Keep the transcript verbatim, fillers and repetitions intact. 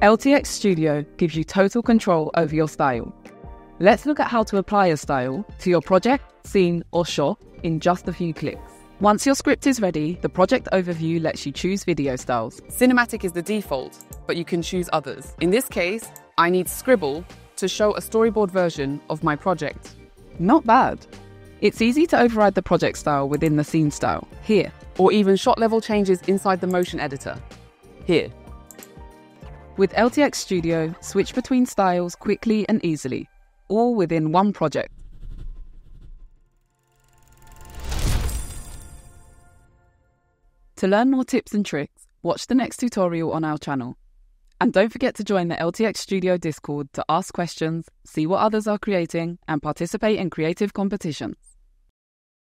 L T X Studio gives you total control over your style. Let's look at how to apply a style to your project, scene or shot in just a few clicks. Once your script is ready, the project overview lets you choose video styles. Cinematic is the default, but you can choose others. In this case, I need Scribble to show a storyboard version of my project. Not bad. It's easy to override the project style within the scene style, here. Or even shot level changes inside the Motion Editor, here. With L T X Studio, switch between styles quickly and easily, all within one project. To learn more tips and tricks, watch the next tutorial on our channel. And don't forget to join the L T X Studio Discord to ask questions, see what others are creating, and participate in creative competitions.